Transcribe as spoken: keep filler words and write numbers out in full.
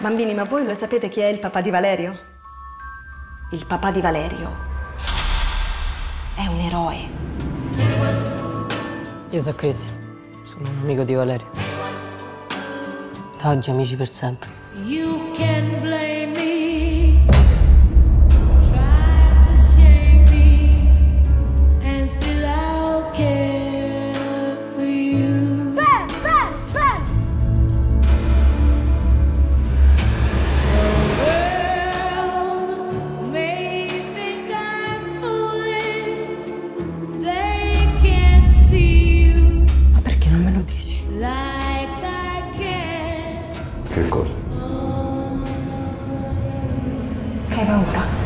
Bambini, ma voi lo sapete chi è il papà di Valerio? Il papà di Valerio è un eroe. Io sono Chris, sono un amico di Valerio. Oggi amici per sempre. You can blame me. Try to shame me. And still I'll care for you. Sam, Sam, Sam! The world may think I'm foolish. They can't see you. Ma perché non me lo dici? Like I can. Che cosa? Hai paura?